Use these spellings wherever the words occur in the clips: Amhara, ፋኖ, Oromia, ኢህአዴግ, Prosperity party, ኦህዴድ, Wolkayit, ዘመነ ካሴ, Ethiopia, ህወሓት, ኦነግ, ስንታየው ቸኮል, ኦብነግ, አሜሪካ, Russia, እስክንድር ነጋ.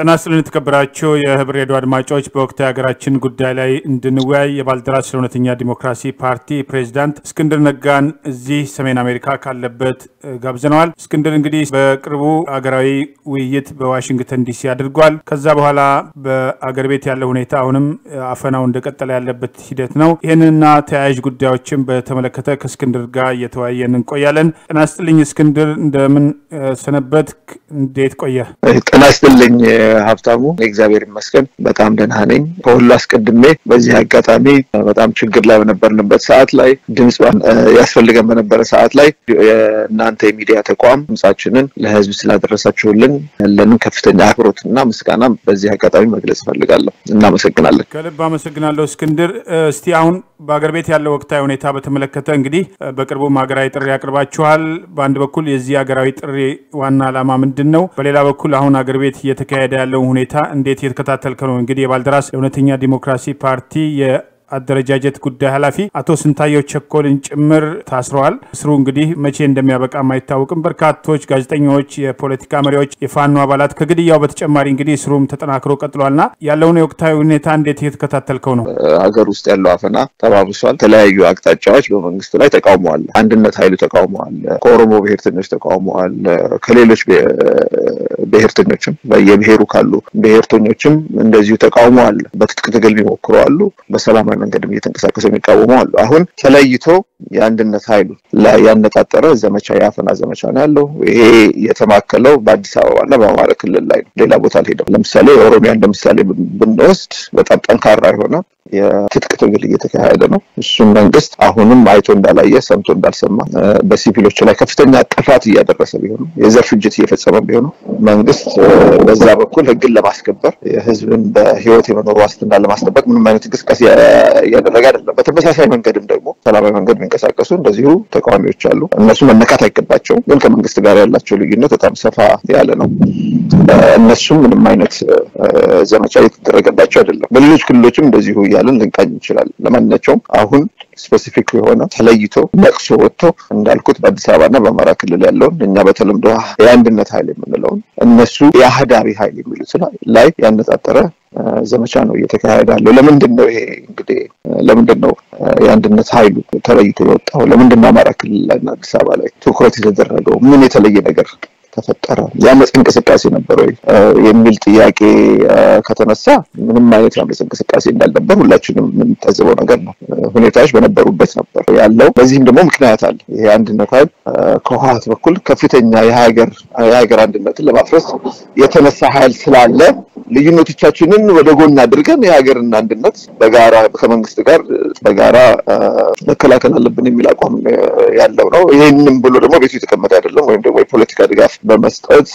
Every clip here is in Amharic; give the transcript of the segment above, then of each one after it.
ተናስልነት ከብራቾ የህብሬዶ አድማጮች በወቅት ያገራችን ጉዳይ ላይ እንድንወያይ የባልደራስ ስለሆነኛ ዲሞክራሲ ፓርቲ ፕሬዝዳንት እስክንድር ነጋን እዚህ ሰሜን አሜሪካ ካለበት ጋብዘናል። እስክንድር እንግዲህ በቅርቡ አገራዊ ውይይት በዋሽንግተን ዲሲ አድርጓል። ከዛ በኋላ በአገር ቤት ያለው ሁኔታ አሁንም አፈናው እንደቀጠለ ያለበት ሂደት ነው። ይሄንና ተያያዥ ጉዳዮችን በተመለከተ ከእስክንድር ጋር የተወያየን ቆያለን። ተናስልኝ እስክንድር እንደምን ሰነበት እንዴት ቆየ? ተናስልኝ ሀብታሙ እግዚአብሔር ይመስገን በጣም ደህና ነኝ። ሁሉ አስቀድሜ በዚህ አጋጣሚ በጣም ችግር ላይ በነበርንበት ሰዓት ላይ ድምጽዋን ያስፈልገን በነበረ ሰዓት ላይ እናንተ የሚዲያ ተቋም ምሳችንን ለህዝብ ስላደረሳችሁልን ለንከፍተኛ አክብሮትና ምስጋና በዚህ አጋጣሚ መግለጽ ፈልጋለሁ እና መሰግናለሁ። ከልብ አመሰግናለሁ እስክንድር። እስቲ አሁን በአገር ቤት ያለው ወቅታዊ ሁኔታ በተመለከተ እንግዲህ በቅርቡ ማገራይ ጥሪ ያቀርባችኋል። በአንድ በኩል የዚህ አገራዊ ጥሪ ዋና ዓላማ ምንድነው? በሌላ በኩል አሁን አገር ቤት የተካሄደ ያለው ሁኔታ እንዴት የተከታተልከው? እንግዲህ የባልደራስ ለእውነተኛ ዲሞክራሲ ፓርቲ የአደረጃጀት ጉዳይ ኃላፊ አቶ ስንታየው ቸኮልን ጭምር ታስሯል። ስሩ እንግዲህ መቼ እንደሚያበቃ ማይታወቅም። በርካቶች ጋዜጠኞች፣ የፖለቲካ መሪዎች፣ የፋኖ አባላት ከግድያው በተጨማሪ እንግዲህ ስሩም ተጠናክሮ ቀጥሏልና ያለውን የወቅታዊ ሁኔታ እንዴት የተከታተልከው ነው? ሀገር ውስጥ ያለው አፈና ተባብሷል። ተለያዩ አቅጣጫዎች በመንግስቱ ላይ ተቃውመዋል። አንድነት ኃይሉ ተቃውመዋል። ከኦሮሞ ብሔርተኞች ተቃውመዋል። ከሌሎች ብሔርተኞችም በየብሔሩ ካሉ ብሔርተኞችም እንደዚሁ ተቃውመዋል። በትጥቅ ትግል ቢሞክሩዋሉ በሰላም መንገድም እየተንቀሳቀሱ የሚቃወሙዋሉ። አሁን ተለይቶ የአንድነት ኃይሉ ያነጣጠረ ዘመቻ ያፈና ዘመቻ ነው ያለው። ይሄ የተማከለው በአዲስ አበባና በአማራ ክልል ላይ ነው። ሌላ ቦታ ላይ ደግሞ ለምሳሌ ኦሮሚያ እንደምሳሌ ብንወስድ በጣም ጠንካራ የሆነ የትጥቅ ትግል እየተካሄደ ነው። እሱም መንግስት አሁንም አይቶ እንዳላየ ሰምቶ እንዳልሰማ በሲቪሎች ላይ ከፍተኛ ጥፋት እያደረሰ ቢሆን የዘር ፍጅት እየፈጸመ ቢሆን መንግስት በዛ በኩል ህግን ለማስከበር የህዝብን በህይወት የመኖር ዋስትና ለማስጠበቅ ምንም አይነት ግስቀስ ያደረገ አይደለም። በተመሳሳይ መንገድም ደግሞ ሰላማዊ መንገድ መንቀሳቀሱ እንደዚሁ ተቃዋሚዎች አሉ። እነሱ መነካት አይገባቸውም። ግን ከመንግስት ጋር ያላቸው ልዩነት በጣም ሰፋ ያለ ነው። እነሱ ምንም አይነት ዘመቻ እየተደረገባቸው አይደለም። በሌሎች ክልሎችም እንደዚሁ ያለን ልንቃኝ ይችላል። ለማንኛውም አሁን ስፔሲፊክ የሆነ ተለይቶ ለቅሶ ወጥቶ እንዳልኩት በአዲስ አበባና በአማራ ክልል ያለው እኛ በተለምዶ የአንድነት ኃይል የምንለው እነሱ የአህዳሪ ኃይል የሚሉት ላይ ያነጣጠረ ዘመቻ ነው እየተካሄደ ያለው። ለምንድን ነው ይሄ እንግዲህ ለምንድን ነው የአንድነት ኃይሉ ተለይቶ ወጣው? ለምንድን ነው አማራ ክልልና አዲስ አበባ ላይ ትኩረት የተደረገው? ምን የተለየ ነገር ተፈጠረ? ያመጽ እንቅስቃሴ ነበር ወይ የሚል ጥያቄ ከተነሳ ምንም ማለት ያመጽ እንቅስቃሴ እንዳልነበር ሁላችንም ተዘበው ነገር ነው። ሁኔታዎች በነበሩበት ነበር ያለው። በዚህም ደግሞ ምክንያት አለ። ይሄ አንድነት ኃይል ከውሃት በኩል ከፍተኛ የሀገር አንድነትን ለማፍረስ የተነሳ ኃይል ስላለ ልዩነቶቻችንን ወደ ጎን አድርገን የሀገርን አንድነት በጋራ ከመንግስት ጋር በጋራ መከላከል አለብን የሚል አቋም ያለው ነው። ይሄንም ብሎ ደግሞ ቤቱ የተቀመጠ አይደለም ወይም ደግሞ የፖለቲካ ድጋፍ በመስጠት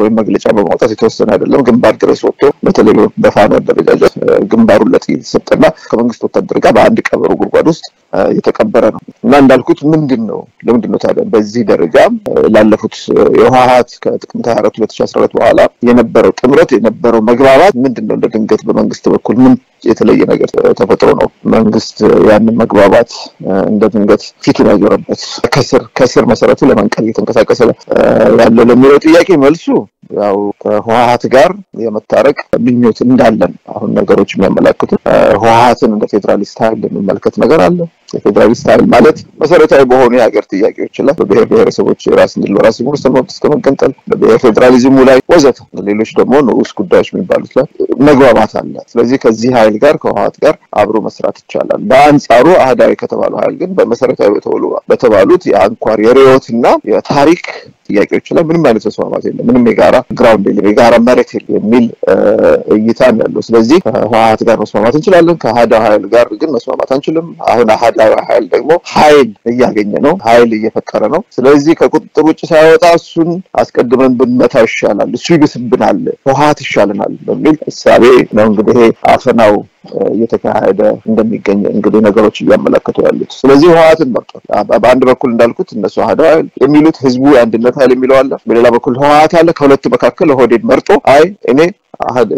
ወይ መግለጫ በማውጣት የተወሰነ አይደለም። ግንባር ድረስ ወጥቶ በተለይ በፋኖ አደረጃጀት ግንባሩን ለጥይት ሰጠና ከመንግስት ወታደር ጋር በአንድ ቀበሮ ጉድጓድ ውስጥ የተቀበረ ነው። እና እንዳልኩት ምንድነው ለምንድነው ታዲያ በዚህ ደረጃ ላለፉት የውሃት ከጥቅምት 2014 በኋላ የነበረው ጥምረት የነበረው መግባባት ምንድነው ለድንገት በመንግስት በኩል ምን የተለየ ነገር ተፈጥሮ ነው መንግስት ያንን መግባባት እንደድንገት ፊቱን ያዞረበት? ከስር መሰረቱ ለማንቀል እየተንቀሳቀሰ ያለው ለሚለው ጥያቄ መልሱ ያው ከውሃት ጋር የመታረቅ ምኞት እንዳለን አሁን ነገሮች የሚያመለክቱ ውሃትን እንደ ፌደራሊስት ኃይል የሚመለከት ነገር አለ። የፌደራሊስት ኃይል ማለት መሰረታዊ በሆኑ የሀገር ጥያቄዎች ላይ በብሔረሰቦች ራስ እንደራስ ሙርስ ተመጥስ ከመንቀጠል በፌደራሊዝሙ ላይ ወዘተ ሌሎች ደግሞ ንዑስ ጉዳዮች የሚባሉት ላይ መግባባት አለ። ስለዚህ ከዚህ ኃይል ጋር ከውሃት ጋር አብሮ መስራት ይቻላል። በአንጻሩ አህዳዊ ከተባለው ኃይል ግን በመሰረታዊ በተባሉት የአንኳር የሪዮትና የታሪክ ጥያቄዎች ላይ ምንም አይነት ተስማማት የለም። ምንም የጋራ ግራውንድ የለም። የጋራ መሬት የሚል እይታ ያለው። ስለዚህ ከውሃት ጋር መስማማት እንችላለን፣ ከአህዳዊ ኃይል ጋር ግን መስማማት አንችልም። አሁን አህዳዊ ኃይል ደግሞ ኃይል እያገኘ ነው፣ ኃይል እየፈጠረ ነው። ስለዚህ ከቁጥጥር ውጭ ሳይወጣ እሱን አስቀድመን ብንመታው ይሻላል፣ እሱ ይብስብናል፣ ውሃት ይሻለናል በሚል እሳቤ ነው እንግዲህ አፈናው يتكاهد عندما يقدرون قرأت يوم ملك تولد. فلذي هوات النقطة. بعند بقول إن دلكت الناس هذا يميلون حزبه عند الناس هاي يميلون. بلا بقول هوات على كهولة بكاكل هو ديد مرتو. أي إني هذا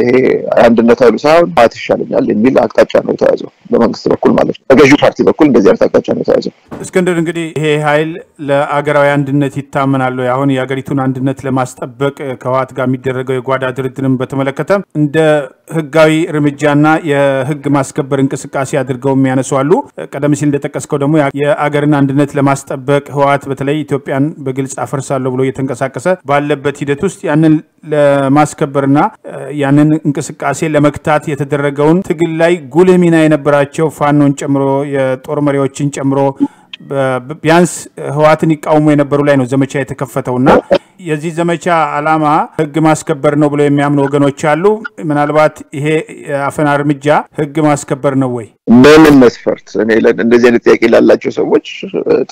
عند الناس هاي بساون هات الشارين اللي يميل أكتر شان يتعزو. لما نقص بقول مالش. أكجو حرتي بقول بزيارة أكتر شان يتعزو. إسكندر نقدي هي هاي لا أجروا عند الناس يتأمن على يهون يأجريتون عند الناس لما استبق كهوات قامي درجة قادة دردن بتملكتهم عند هجاي رمجانا ህግ ማስከበር እንቅስቃሴ አድርገው የሚያነሱአሉ ቀደም ሲል እንደተከስከው ደግሞ የአገርና አንድነት ለማስጠበቅ ህዋት በተለይ ኢትዮጵያን በግልጽ አፈርሳለሁ ብሎ የተንቀሳቀሰ ባለበት ሂደት ውስጥ ያንን ለማስከበርና ያንን እንቅስቃሴ ለመክታት የተደረገውን ትግል ላይ ጉልህ ሚና የነበራቸው ፋኖን ጨምሮ የጦር መሪዎችን ጨምሮ ቢያንስ ህዋትን ይቃውሙ የነበሩ ላይ ነው ዘመቻ የተከፈተውና የዚህ ዘመቻ አላማ ህግ ማስከበር ነው ብሎ የሚያምኑ ወገኖች አሉ ምናልባት ይሄ አፈና እርምጃ ህግ ማስከበር ነው ወይ ምን መስፈርት እኔ እንደዚህ አይነት ጥያቄ ላላችሁ ሰዎች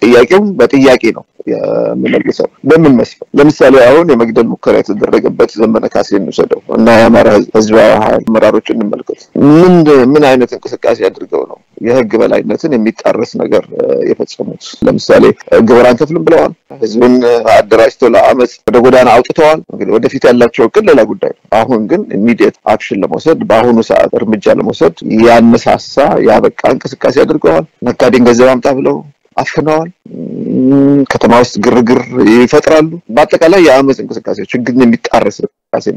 ጥያቄው በጥያቄ ነው የምንመልሰው ምን መስፈርት ለምሳሌ አሁን የመግደል ሙከራ የተደረገበት ዘመነ ካሴን ወሰደው እና ያማራ ህዝብ አመራሮችን እንመልከት ምን አይነት እንቅስቃሴ ያድርገው ነው የህግ በላይነትን የሚጣረስ ነገር የፈጸሙት ለምሳሌ ግብራን ከፍልም ብለዋል ህዝብን አደራጅተው ለአመት በጎዳና አውጥተዋል እንግዲህ ወደፊት ያላቸው ክልላ ጉዳይ አሁን ግን ኢሚዲየት አክሽን ለመውሰድ ባሁኑ ሰዓት እርምጃ ለመውሰድ ያነሳሳ ያበቃ እንቅስቃሴ አድርገዋል ነካዴን ገዘብ አምጣ ብለው አፍነዋል ከተማውስ ግርግር ይፈጥራሉ በአጠቃላይ ያመጽ እንቅስቃሴ ችግር የሚጣረስ እንቅስቃሴ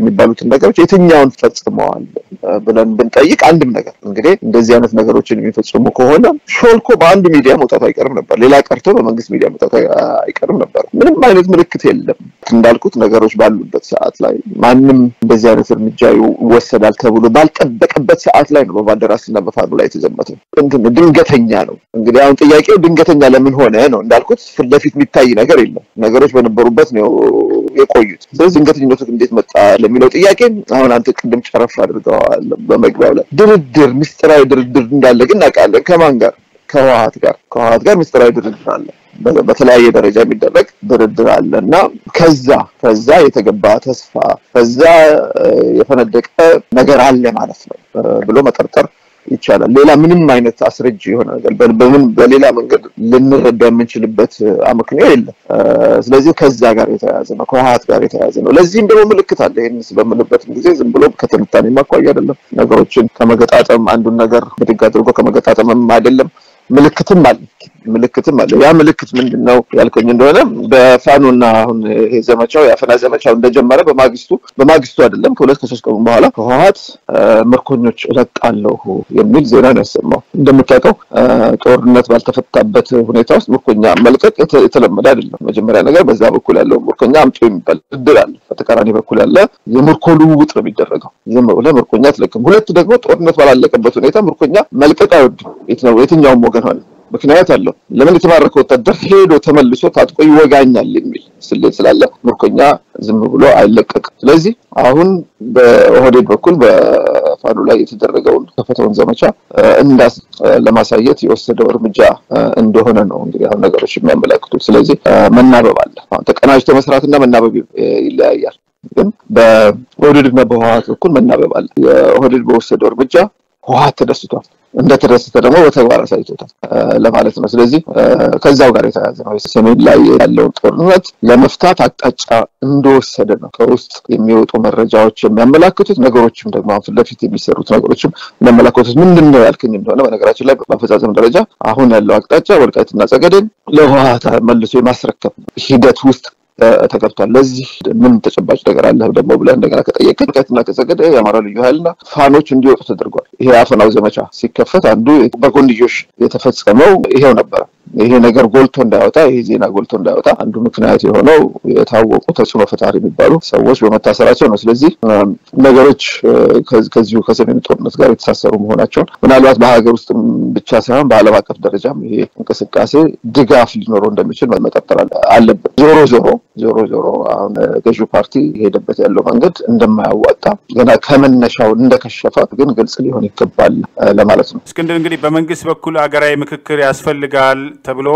የሚባሉት ነገሮች የትኛውን ፈጽመዋል ብለን ብንጠይቅ አንድም ነገር እንግዲህ እንደዚህ አይነት ነገሮችን የሚፈጽሙ ከሆነ ሾልኮ በአንድ ሚዲያ መውጣት አይቀርም ነበር ሌላ ቀርቶ በመንግስት ሚዲያ መውጣት አይቀርም ነበር ምንም አይነት ምልክት የለም እንዳልኩት ነገሮች ባሉበት ሰዓት ላይ ማንም እንደዚህ አይነት እርምጃ ይወሰዳል ተብሎ ባልጠበቀበት ሰዓት ላይ ነው በባደራስና በፋኑ ላይ ተዘመተ እንግዲህ ድንገተኛ ነው እንግዲህ አሁን ጥያቄው ድንገተኛ ለምን ሆነ ነው እንዳልኩት ፍለፊት የሚታይ ነገር የለም ነገሮች በነበሩበት ነው የቆዩት ስለዚህ ድንገተኛነቱ እንዴት መጣ ለሚለው ጥያቄ አሁን አንተ ቅድም ጨረፍ አድርገዋል በመግባው ላይ ድርድር ምስጥራዊ ድርድር እንዳለ ግን አቃለ ከማን ጋር ከዋት ጋር ምስጥራዊ ድርድር አለ በተለያየ ደረጃ የሚደረግ ድርድር አለና ከዛ የተገባ ተስፋ ከዛ የፈነደቀ ነገር አለ ማለት ነው ብሎ መጠርጠር ይቻላል ሌላ ምንም አይነት አስረጅ የሆነ ነገር በምን በሌላ መንገድ ልንረዳው የምንችልበት አመክንዮ የለም ስለዚህ ከዛ ጋር የተያያዘ ነው ከዋት ጋር የተያያዘ ነው ለዚህም ደግሞ ምልክት አለ ይሄንስ በመለበት ጊዜ ዝም ብሎ ከተንታኔ ማቋያ አይደለም ነገሮችን ከመገጣጠም አንዱ ነገር በድጋ አድርጎ ከመገጣጠምም አይደለም ምልክትም አለ ያ ምልክት ምንድነው ያልከኝ እንደሆነ በፋኖና አሁን ይሄ ዘመቻው ያፈና ዘመቻው እንደጀመረ በማግስቱ አይደለም ከሁለት ከሶስት ቀን በኋላ ከዋት ምርኮኞች ለቃለሁ የሚል ዜና ያሰማው እንደምታውቀው ጦርነት ባልተፈታበት ሁኔታ ውስጥ ምርኮኛ መልቀቅ የተለመደ አይደለም መጀመሪያ ነገር በዛ በኩል ያለው ምርኮኛ አምጡ የሚባል ድራል በተቃራኒ በኩል ያለ የምርኮሉ ውጥ ነው የሚደረገው ለምርኮኛ ተለቀም ሁለት ደግሞ ጦርነት ባላለቀበት ሁኔታ ምርኮኛ መልቀቅ አይወድ የትኛው ወገን ሆነ ምክንያት አለው ለምን የተባረከው ተደር ሄዶ ተመልሶ ታጥቆ ይወጋኛል የሚል ስለዚህ ስላለ ምርኮኛ ዝም ብሎ አይለቀቅም ስለዚህ አሁን በኦህዴድ በኩል በፋኑ ላይ የተደረገው ተፈተውን ዘመቻ እንዳስ ለማሳየት የወሰደው እርምጃ እንደሆነ ነው እንግዲህ አሁን ነገሮች የሚያመለክቱ ስለዚህ መናበብ አለ ተቀናጅቶ መስራትና መናበብ ይለያያል ግን በኦህዴድና በዋት በኩል መናበብ አለ የኦህዴድ በወሰደው እርምጃ ዋት ተደስቷል እንደተደረሰ ደግሞ በተግባር አሳይቶታል ለማለት ነው ስለዚህ ከዛው ጋር የተያያዘ ነው ሰሜን ላይ ያለው ጦርነት ለመፍታት አቅጣጫ እንደወሰደ ነው ከውስጥ የሚወጡ መረጃዎች የሚያመላክቱት ነገሮችም ደግሞ አሁን ለፊት የሚሰሩት ነገሮችም የሚያመላክቱት ምንድነው ያልከኝ እንደሆነ በነገራችን ላይ በአፈጻጸም ደረጃ አሁን ያለው አቅጣጫ ወልቃይትና ጸገደን ለዋት መልሶ የማስረከብ ሂደት ውስጥ ተከፍቷል ለዚህ ምን ተጨባጭ ነገር አለ ደግሞ ብለ እንደገና ከተጠየቀን ከትና ከሰገደ ያማራው ልዩ ኃይልና ፋኖች እንዲወጡ ተደርጓል ይሄ አፈናው ዘመቻ ሲከፈት አንዱ በኮንዲጆሽ የተፈጸመው ይሄው ነበር ይሄ ነገር ጎልቶ እንዳይወጣ ይሄ ዜና ጎልቶ እንዳይወጣ አንዱ ምክንያት የሆነው የታወቁ ተጽዕኖ ፈጣሪ የሚባሉ ሰዎች በመታሰራቸው ነው ስለዚህ ነገሮች ከዚሁ ከሰሜን ጦርነት ጋር የተሳሰሩ መሆናቸው ምናልባት በሀገር ውስጥ ብቻ ሳይሆን በዓለም አቀፍ ደረጃም ይሄ እንቅስቃሴ ድጋፍ ሊኖረው እንደሚችል መጠርጠር አለበት ዞሮ ዞሮ አሁን ገዢው ፓርቲ ሄደበት ያለው መንገድ እንደማያዋጣ ገና ከመነሻው እንደከሸፈ ግን ግልጽ ሊሆን ይገባል ለማለት ነው እስከ እንግዲህ በመንግስት በኩል አገራዊ ምክክር ያስፈልጋል ተብሎ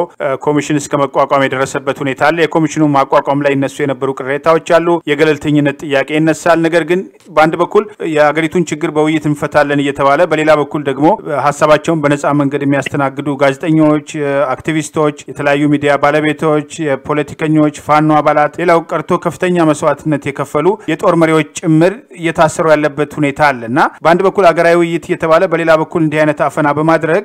ኮሚሽን እስከመቋቋም የደረሰበት ሁኔታ አለ የኮሚሽኑ ማቋቋም ላይ እነሱ የነበሩ ቅሬታዎች አሉ የገለልተኝነት ጥያቄ እነሳል ነገር ግን በአንድ በኩል የሀገሪቱን ችግር በውይይት እንፈታለን እየተባለ በሌላ በኩል ደግሞ ሐሳባቸውን በነፃ መንገድ የሚያስተናግዱ ጋዜጠኞች አክቲቪስቶች የተለያዩ ሚዲያ ባለቤቶች የፖለቲከኞች ፋኖ አባላት ሌላው ቀርቶ ከፍተኛ መስዋዕትነት የከፈሉ የጦር መሪዎች ጭምር የታሰሩ ያለበት ሁኔታ አለና በአንድ በኩል ሀገራዊ ውይይት እየተባለ በሌላ በኩል እንዲህ አይነት አፈና በማድረግ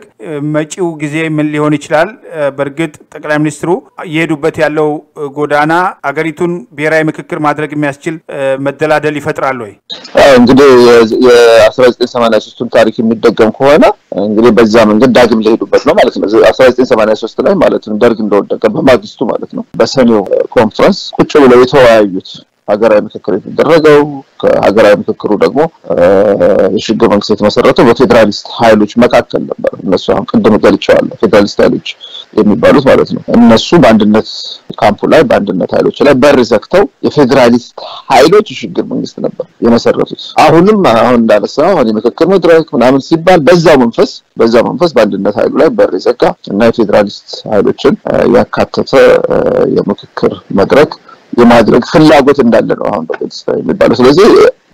መጪው ጊዜ ምን ሊሆን ይችላል በርግጥ ጠቅላይ ሚኒስትሩ የሄዱበት ያለው ጎዳና አገሪቱን ብሔራዊ ምክክር ማድረግ የሚያስችል መደላደል ይፈጥራል ወይ እንግዲህ የ1983 ታሪክ የሚደገም ከሆነ እንግዲህ በዛ መንገድ ዳግም ሊሄዱበት ነው ማለት ነው 1983 ላይ ማለት ነው ደርግ እንደወደቀ በማግስቱ ማለት ነው በሰኔው ኮንፈረንስ ቁጭ ብለው የተወያዩት ሀገራዊ ምክክር የተደረገው ከሀገራዊ ምክክሩ ደግሞ የሽግግር መንግስት የተመሰረተው በፌደራሊስት ኃይሎች መካከል ነበር እነሱ አሁን ቀደም ገልጸዋል ፌደራሊስት ኃይሎች የሚባሉት ማለት ነው እነሱ በአንድነት ካምፑ ላይ በአንድነት ኃይሎች ላይ በር ዘግተው የፌደራሊስት ኃይሎች የሽግግር መንግስት ነበር የመሰረቱት አሁን እንዳነሳው አሁን የምክክር መድረክ ምናምን ሲባል በዛው መንፈስ በአንድነት ኃይሉ ላይ በር ዘጋ እና የፌደራሊስት ኃይሎችን ያካተተ የምክክር መድረክ የማድረግ ፍላጎት እንዳለ ነው አሁን በግልጽ የሚባለው ስለዚህ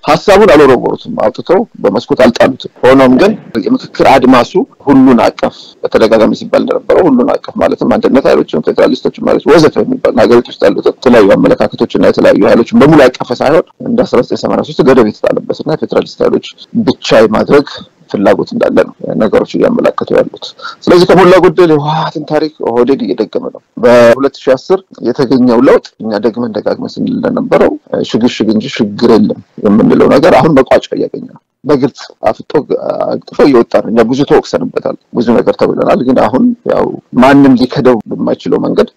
ሐሳቡን አልወረወሩትም አውጥተው በመስኮት አልጣሉትም ሆኖም ግን የምክክር አድማሱ ሁሉን አቀፍ በተደጋጋሚ ሲባል ነበር ሁሉን አቀፍ ማለት አንድነት ኃይሎችን ፌደራሊስቶችን ማለት ወዘተ የሚባል ሀገሪቱ ውስጥ ያሉት ተለያዩ አመለካከቶችና ተለያዩ ኃይሎችን በሙሉ አቀፍ ሳይሆን እንደ 1983 ገደብ የተጣለበትና ፌደራሊስት ኃይሎች ብቻ የማድረግ ፍላጎት እንዳለ ነው ነገሮች ያመለከቱ ያሉት ስለዚህ ከሞላ ጎደል የዋህትን ታሪክ ኦህዴድ እየደገመ ነው በ2010 የተገኘው ለውጥ እኛ ደግመን ደጋግመን እንደነበረው ሽግሽግ እንጂ ሽግግር የለም የምንለው ነገር አሁን መቋጫ ያገኘ ነው በግልጽ አፍጦ አጥፎ ይወጣል እና ብዙ ተወክሰንበታል ብዙ ነገር ተብለናል ግን አሁን ያው ማንም ሊከደው የማይችለው መንገድ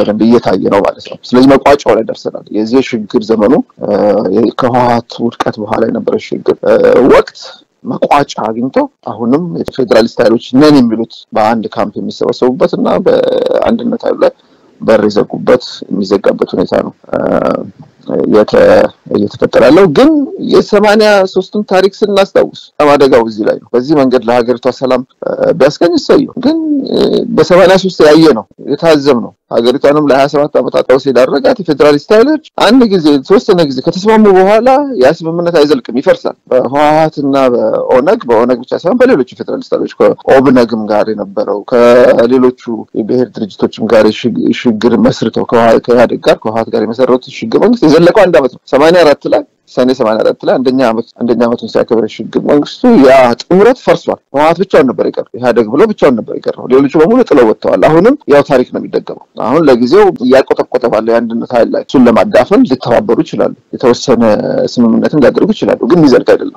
በደንብ እየታየ ነው ማለት ነው ስለዚህ መቋጫው ላይ ደርሰናል የዚህ ሽግግር ዘመኑ ከዋህት ውድቀት በኋላ የነበረው ሽግግር ወቅት መቋጫ አግኝቶ አሁንም የፌደራሊስት ኃይሎች ነን የሚሉት በአንድ ካምፕ የሚሰበሰቡበትና በአንድነት ኃይሉ ላይ በርዘቁበት የሚዘጋበት ሁኔታ ነው የተፈጠረው ግን የ83ን ታሪክ ስናስታውስ አማደጋው እዚህ ላይ ነው በዚህ መንገድ ለሀገሪቷ ሰላም ቢያስገኝ ሰየው ግን በ83 ያየ ነው የታዘም ነው ሀገሪቷንም ለ27 አመታት ወስዳረጋት ፌደራሊስት ኃይሎች አንድ ጊዜ ሶስተኛ ጊዜ ከተስማሙ በኋላ ያስማምነት አይዘልቅም ይፈርሳል በህወሓትና በኦነግ ብቻ ሳይሆን በሌሎች ፌደራሊስት ኃይሎች ከኦብነግም ጋር የነበረው ከሌሎቹ የብሄር ድርጅቶችም ጋር ሽግግር መስርተው ከህወሓት ጋር የመሰረቱት ሽግግር መንግስት የዘለቀው አንድ አመት ነው 84 ላይ ሰኔ 84 ላይ አንደኛ አመቱን ሲያከብር ሽግግር መንግስቱ ያ ጥምረት ፈርሷል ህወሓት ብቻውን ነበር የቀረው ኢህአዴግ ብሎ ብቻውን ነበር የቀረው ሌሎቹ በሙሉ ጥለው ወጥተዋል አሁንም ያው ታሪክ ነው የሚደገመው አሁን ለጊዜው ያቆጠቆጠ ባለው አንድነት ኃይል ላይ ሱን ለማዳፈን ሊተባበሩ ይችላሉ የተወሰነ ስምምነትን ሊያደርጉ ይችላሉ ግን ይዘልቅ አይደለም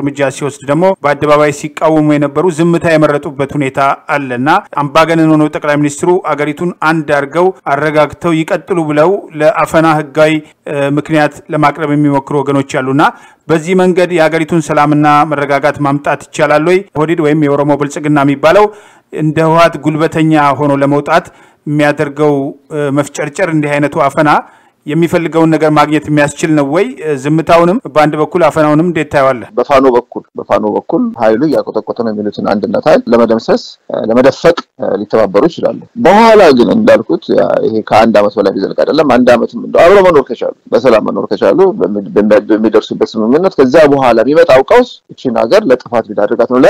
እርምጃ ሲወስድ ደግሞ በአደባባይ ሲቃወሙ የነበሩ ዝምታ የመረጡበት ሁኔታ አለና አምባገነን ሆነው ጠቅላይ ሚኒስትሩ አገሪቱን አንድ አድርገው አረጋግተው ይቀጥሉ ብለው ለአፈና ህጋዊ ምክንያት ለማቅረብ የሚሞክሩ ወገኖች አሉና በዚህ መንገድ የሀገሪቱን ሰላምና መረጋጋት ማምጣት ይቻላል ወይ ኦህዴድ ወይም የኦሮሞ ብልጽግና የሚባለው እንደ ህወሓት ጉልበተኛ ሆኖ ለመውጣት የሚያደርገው መፍጨርጨር እንዲህ አይነቱ አፈና የሚፈልገውን ነገር ማግኘት የሚያስችል ነው ወይ ዝምታውንም በአንድ በኩል አፈናውንም ዴታውአለ በፋኖ በኩል ኃይሉ ያቆጠቆጠ ነው የሚሉትን አንድነት ኃይል ለመደፈቅ ሊተባበሩ ይችላሉ በኋላ ግን እንዳልኩት ይሄ ከአንድ አመት በላይ ቢዘልቅ አይደለም አንድ አመትም እንደው አብሮ መኖር ከቻሉ በሚደርሱበት ስምምነት ከዛ በኋላ የሚመጣው ቀውስ እቺን ሀገር ለጥፋት ቢዳርጋት ነው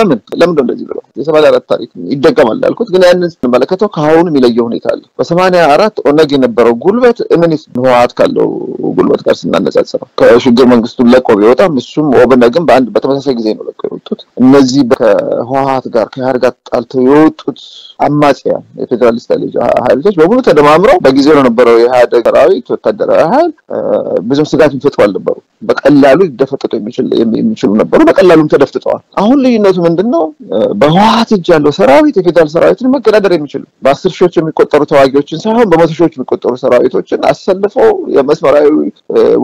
ለምን እንደዚህ ብለው የ84 ታሪክ ይደገማል እንዳልኩት ግን ያንን ስንመለከተው ከአሁኑ የሚለየው ሁኔታ አለ በ84 ኦነግ የነበረው ጉልበት እምንስ ነው አትካለው ጉልበት ጋር ስናነጻጽረው ከሽግግር መንግስቱ ለቆ ቢወጣ እሱም ኦብነግም በአንድ በተመሳሳይ ጊዜ ነው ለቆ የወጡት እነዚህ ከህወሓት ጋር ጣልተው የወጡት አማጽያ የፌደራሊስት ኃይሎች በሙሉ ተደማምረው በጊዜው የነበረው የኢህአዴግ ራዊ ወታደራዊ ኃይል ብዙም ስጋት ይፈጥራል ነበር بقلالو يدفتتو يمشلو نبرو بقلالو تدفتتوال اهون ليناتو مندنو بهوات يجالو سراويت يفيدال سراويتن مقدادر يمشلو ب10 شوچ የሚቆጠሩ ተዋጊዎችን ሳይሆን በ100 شوچ የሚቆጠሩ ሰራዊቶችን አሰልፈው የመስመራዊ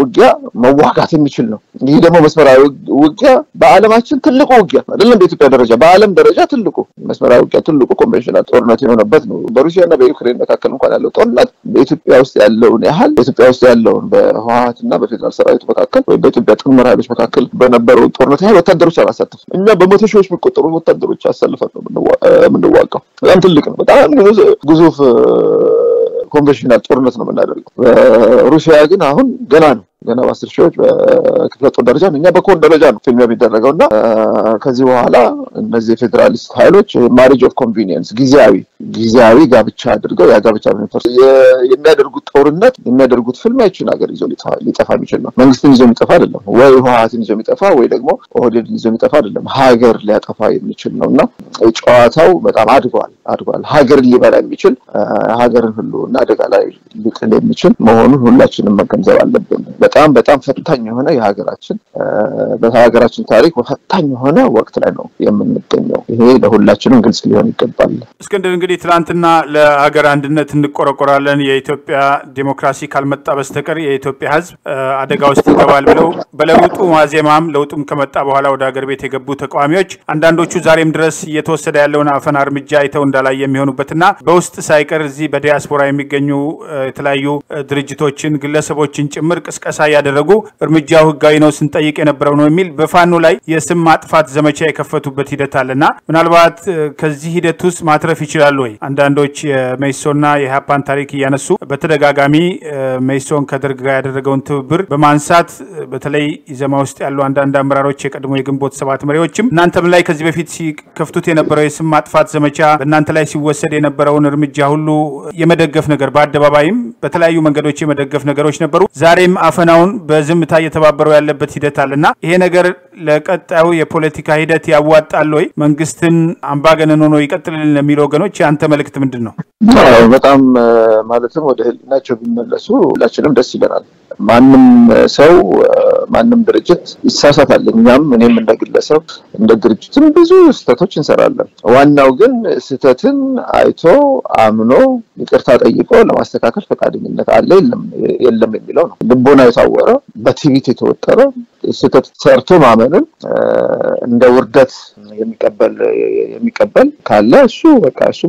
ውጊያ መዋጋት የሚችል ነው ይሄ ደግሞ መስመራዊ ውጊያ በአለማችን ትልቁ ውጊያ አይደለም በኢትዮጵያ ደረጃ በአለም ደረጃ ትልቁ መስመራዊ ውጊያ ትልቁ ኮንቬንሽናል ጦርነት የሆነበት ነው በሩሲያና በዩክሬን መካከል እንኳን ያለው ጦርነት በኢትዮጵያ ውስጥ ያለውን ያህል በኢትዮጵያ ውስጥ ያለውን በህዋትና በፌደራል ሰራዊት መካከል ወይ በኢትዮጵያ ጥምር ኃይሎች መካከል በነበሩ ጦርነት ያህል ወታደሮች አላሳተፈ እኛ በ100 ሺዎች የሚቆጠሩ ወታደሮች አሰልፈን ነው የምንዋጋው በጣም ትልቅ ነው በጣም ግዙፍ ኮንቬንሽናል ጦርነት ነው የምናደርገው ሩሲያ ግን አሁን ገና ነው ገና በ10 ሺዎች በክፍለጦር ደረጃ ነው እኛ በኮር ደረጃ ነው ፊልም የሚደረገውና ከዚህ በኋላ እነዚህ ፌደራሊስት ኃይሎች ማሪጅ ኦፍ ኮንቬኒየንስ ጊዜያዊ ጋብቻ አድርገው ያ ጋብቻ መንፈስ የሚያደርጉት ጦርነት የሚያደርጉት ፊልም አይችን ሀገር ይዞ ሊጠፋ ይችላል መንግስቱን ይዞ ሊጠፋ አይደለም ወይ ህዋሃትን ይዞ ሊጠፋ ወይ ደግሞ ኦህዴድን ይዞ ሊጠፋ አይደለም ሀገር ሊያጠፋ የሚችል ነውና ጨዋታው በጣም አድጓል ሀገር ሊበላ የሚችል ሀገርን ሁሉ እና አደጋ ላይ ሊጥል የሚችል መሆኑን ሁላችንም መገንዘብ አለብን በጣም ፈታኝ የሆነ የሀገራችን በሀገራችን ታሪክ ፈታኝ የሆነ ወቅት ላይ ነው የምንገኘው ይሄ ለሁላችንም ግልጽ ሊሆን ይገባል እስከንደር እንግዲህ ትላንትና ለሀገር አንድነት እንቆረቆራለን የኢትዮጵያ ዲሞክራሲ ካልመጣ በስተቀር የኢትዮጵያ ህዝብ አደጋ ውስጥ ይገባል ብለው በለውጡ ማዜማም ለውጡም ከመጣ በኋላ ወደ ሀገር ቤት የገቡ ተቃዋሚዎች አንዳንዶቹ ዛሬም ድረስ የተወሰደ ያለውን አፈና እርምጃ አይተው እንዳላይ የሚሆኑበትና በውስጥ ሳይቀር እዚህ በዲያስፖራ የሚገኙ የተለያዩ ድርጅቶችን ግለሰቦችን ጭምር ቀሳ ያደረጉ እርምጃው ህጋዊ ነው ስንጠይቅ የነበረው ነው የሚል በፋኑ ላይ የስም ማጥፋት ዘመቻ የከፈቱበት ሂደት አለና ምናልባት ከዚህ ሂደት ውስጥ ማትረፍ ይችላል ወይ አንዳንዶች የመይሶና የሃፓን ታሪክ ያነሱ በተደጋጋሚ መይሶን ከደርግ ጋር ያደረገውን ትብብር በማንሳት በተለይ ይዘማ ውስጥ ያለው አንዳንድ አመራሮች የቀድሞ የግንቦት ሰባት መሪዎችም እናንተም ላይ ከዚህ በፊት ሲከፍቱት የነበረው የስም ማጥፋት ዘመቻ እናንተ ላይ ሲወሰድ የነበረውን እርምጃ ሁሉ የመደገፍ ነገር በአደባባይም በተለያዩ መንገዶች የመደገፍ ነገሮች ነበሩ ዛሬም አፈናውን በዝምታ የተባበረው ያለበት ሂደት አለና ይሄ ነገር ለቀጣዩ የፖለቲካ ሂደት ያዋጣል ወይ መንግስቱን አምባገነን ሆኖ ይቀጥላል ለሚሉ ወገኖች አንተ መልእክት ምንድነው በጣም ማለትም ወደ ህልናቸው ቢመለሱ ሁላችንም ደስ ይለናል ማንም ሰው ማንም ድርጅት ይሳሳታል እኔም እንደግለሰብ እንደ ድርጅትም ብዙ ስህተቶች እንሰራለን ዋናው ግን ስህተትን አይቶ አምኖ ይቅርታ ጠይቆ ለማስተካከል ፈቃደኝነት አለ የለም የሚለው ነው ልቦና የታወረ በትዕቢት የተወጠረ ስህተት ሰርቶ ማመንን እንደ ውርደት የሚቀበል ካለ እሱ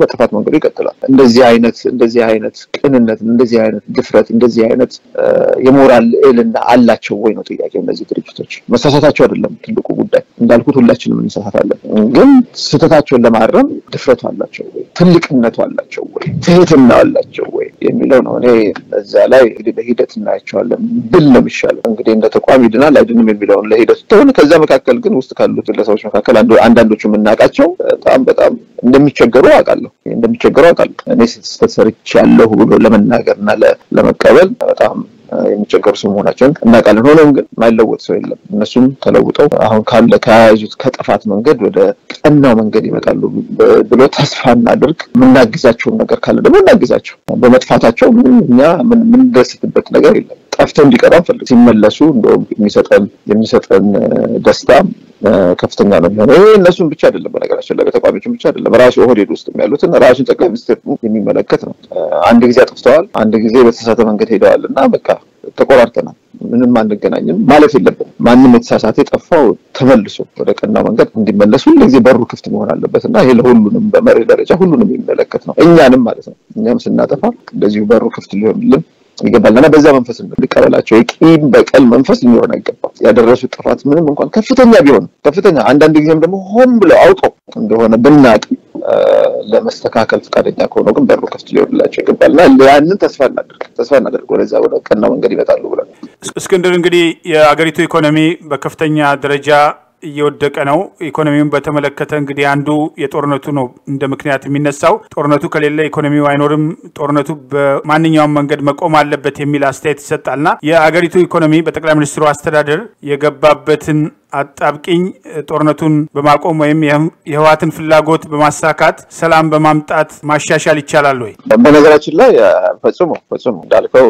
በጥፋት መንገዱ ይቀጥላል እንደዚህ አይነት ቅንነት እንደዚህ አይነት ድፍረት እንደዚህ አይነት የሞራል እልና አላቸው ወይ ነው ጥያቄው እንደዚህ ድርጅቶች መሳሳታቸው አይደለም ትልቁ ጉዳይ እንዳልኩት ሁላችንም እንሳሳታለን ግን ስህተታቸውን ለማረም ድፍረት አላቸው ወይ ትልቅነት አላቸው ወይ ትህትና አላቸው ወይ የሚለው ነው እኔ እዛ ላይ በሂደት እናያቸዋለን ብልም ይሻላል እንግዲህ እንደ ተቋም ይድናል አይድንም የሚለው ለሂደት ተሆነ ከዛ መካከል ግን ውስጥ ካሉት ለሰዎች መካከል አንዳንዶቹ እናቃቸው በጣም እንደሚቸገሩ አቃለሁ እኔ ስተሰርቻለሁ ብሎ ለመናገርና ለመቀበል በጣም የሚቸገሩ ሰሞናችን እናቃለን ሆነም ግን ማይለወጥ ሰው የለም እነሱም ተለውጠው አሁን ካያዙት ከጥፋት መንገድ ወደ ቀናው መንገድ ይመጣሉ ብሎ ተስፋና ድርቅ ምናግዛቸው ነገር ካለ ደግሞ እናግዛቸው በመጥፋታቸው ምንኛ ምን ደስበት ነገር የለም ጠፍተው እንዲቀራም ፈልገው ሲመለሱ እንደው የሚሰጠን ደስታ ከፍተኛ ነው ማለት እነሱም ብቻ አይደለም በነገራችን ላይ ተቋማቶችም ብቻ አይደለም ራሱ ኦህዴድ ውስጥ የሚያሉት እና ራሱ ጠቅላይ ሚኒስትር የሚመለከት ነው አንድ ጊዜ አጥፍተዋል አንድ ጊዜ በተሳሳተ መንገድ ሄደዋልና በቃ ተቆራርጠናል ምንም አንገናኝም ማለት የለብንም ማንም የተሳሳተ ጠፋው ተመልሶ ወደ ቀናው መንገድ እንዲመለሱ ለዚህ በሩ ክፍት መሆን አለበትና ይሄ ለሁሉንም በመሪ ደረጃ ሁሉንም የሚመለከት ነው እኛንም ማለት ነው እኛም ስናጠፋ እንደዚህ በሩ ክፍት ሊሆንልን ይገባልና በዛ መንፈስ እንድቀበላቸው የቂም በቀል መንፈስ ሊኖር አይገባም ያደረሱ ጥፋት ምንም እንኳን ከፍተኛ ቢሆን ከፍተኛ አንዳንድ ጊዜም ደግሞ ሆን ብለው አውቀው እንደሆነ ብናቅ ለማስተካከል ፈቃደኛ ከሆነ ግን በሩ ክፍት ሊሆንላቸው ይገባልና ያንን ተስፋ እናደርግ ወደዛ ወደ ቀናው መንገድ ይመጣሉ ብለን እስከንደር እንግዲህ የአገሪቱ ኢኮኖሚ በከፍተኛ ደረጃ እየወደቀ ነው ኢኮኖሚውን በተመለከተ እንግዲህ አንዱ የጦርነቱ ነው እንደ ምክንያት የሚነሳው ጦርነቱ ከሌለ ኢኮኖሚው አይኖርም ጦርነቱ በማንኛውም መንገድ መቆም አለበት የሚል አስተያየት ይሰጣልና የአገሪቱ ኢኮኖሚ በጠቅላይ ሚኒስትሩ አስተዳደር የገባበትን أتابعين تورنتون بمالكم مهم يهواتن في اللاجوت بمساكات سلام بمامتات ماشية على الشلالوي. بنظرات الله يا فسمو ذلك هو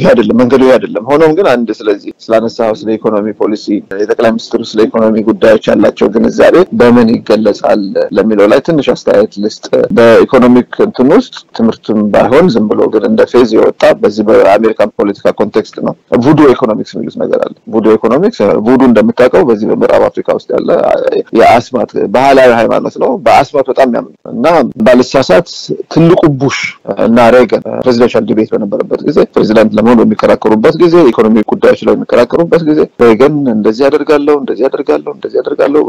يهادل من كده يهادل هون ممكن عند سلزي سلان الساوس لإقتصادي بوليسي إذا كلام ستروس لإقتصادي قدّا يشال تشوفين الزاري دائماً يكلس على لما لو لايتن شخصيات لست بإقتصادي تونس تمرتم بعهون زمبلو عند فيزي وطاب بس بأمريكا بوليتيكا كونتكست نو فودو إقتصادي ميلوس مقدار فودو إقتصادي فودو عندما تاكو برا أفريقيا وستيلا يا أسمات بحاله هاي ما نسلو بأسمات وتأمين نعم بالسياسات تلقو بوش ناريجا رئيس الدبيت بنا بربط جزء رئيس لمنو مكرر كروبات جزء إقتصادي كوداش لو مكرر كروبات جزء ريجن ندزيادر قالو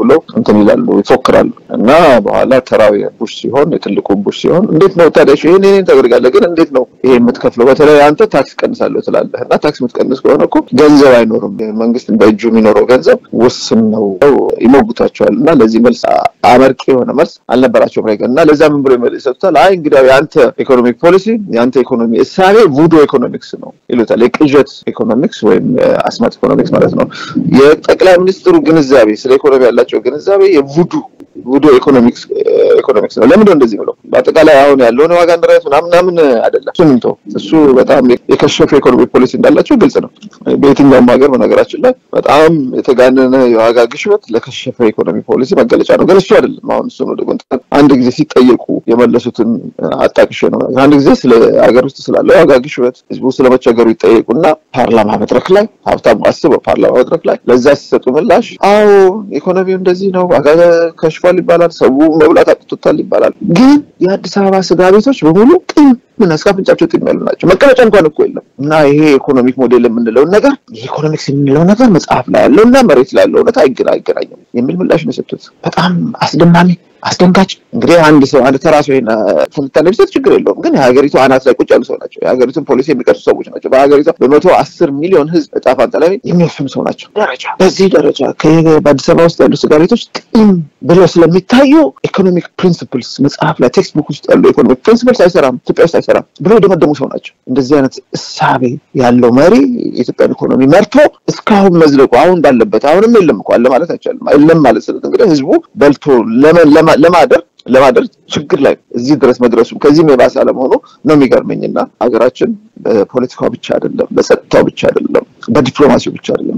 لو أنتني لالو فكرالو نعم بحاله تراوي بوشيون تلقو بوشيون ديت نو تدش هني تقول قال لكن ديت نو هي متكفلو ترى أنت تاكس كنسلو تلال هنا تاكس متكنس كونكو جنزة وينورم منجست بيجو منورو جنزة وس نو يموتوا شوال نالذي ملص أمريكي هنا ملص على براشوم رجع نالذي من بري ملص أبطال عين قدروا يانت إقتصادي بوليسي يانت إقتصادي السعر وودو إقتصادي نو إلو تلك إجت إقتصادي وين أسماء إقتصادي ما لازم نو يتكلم مستر جنزابي سلك ولا لا شو جنزابي يودو إقتصادي نو لمن دون ذي ملو باتكلم هون اللون واقعنا رأيت نام أدلة سنتو سو بتأم يكشف إقتصادي بوليسي دللا شو قلنا بيتين ما غير من غير أشيله بتأم يتجانن አጋግሽበት ለከሸፈ ኢኮኖሚ ፖሊሲ መገለጫ ነው ገለጽ አይደል ማውን እሱ ነው ደግሞን አንድ ጊዜ ሲጠየቁ የመለሱትን አጣቅሽ ነው አንድ ጊዜ ስለ ሀገር ውስጥ ስላለው አጋግሽበት ህዝቡ ስለመቸገሩ ይጠየቁና ፓርላማ መድረክ ላይ ሀብታም አስበው ፓርላማ መድረክ ላይ ለዛ ሲሰጡ ምላሽ አው ኢኮኖሚው እንደዚህ ነው አጋግሽፋል ይባላል ሰው መብላት አጥቶታል ይባላል ግን የአዲስ አበባ ስጋ ቤቶች በሙሉ ጥም ምን አስካፍንጫቸው ጥምያሉ ናቸው መቀመጫ እንኳን እኮ የለም እና ይሄ ኢኮኖሚክ ሞዴል ምን እንደለው ነገር ኢኮኖሚክስ ምን እንደለው ነገር መጽሐፍ ላይ ያለውና መሬት ላይ ያለው አይገናኝም የሚል ምላሽ ነው ሰጥቶት በጣም አስደማሚ አስደንጋጭ እንግዲህ አንድ ሰው አንድ ተራሱ ይሄን ተንታኝ ቢሰጥ ችግር የለውም ግን ሀገሪቱ አናት ላይ ቁጭ ያሉ ሰው ናቸው ሀገሪቱን ፖሊሲ የሚቀርጹ ሰዎች ናቸው በሀገሪቱ በ110 ሚሊዮን ህዝብ ጣፋን ተላይ የሚያፈም ሰው ናቸው ደረጃ በዚህ ደረጃ ከአዲስ አበባ ውስጥ ያሉ ስጋሪቶች ጥም ብለው ስለሚታዩ ኢኮኖሚክ ፕሪንሲፕልስ መጽሐፍ ላይ ቴክስት ቡክ ውስጥ ያሉ ኢኮኖሚክ ፕሪንሲፕልስ አይሰራም ኢትዮጵያ ውስጥ አይሰራም ብለው ደመደሙ ሰው ናቸው እንደዚህ አይነት እሳቤ ያለው መሪ የኢትዮጵያ ኢኮኖሚ መርቶ እስካሁን መዝለቁ አሁን ባለበት አሁንም የለም እኮ አለ ማለት አይቻልም አይለም ማለት ስለዚህ እንግዲህ ህዝቡ በልቶ ለማደር ችግር ላይ እዚ ድረስ መድረሱ ከዚህ መባስ ዓለም ሆኖ ነው የሚገርመኝና ሀገራችን በፖለቲካው ብቻ አይደለም በሰጣው ብቻ አይደለም በዲፕሎማሲው ብቻ አይደለም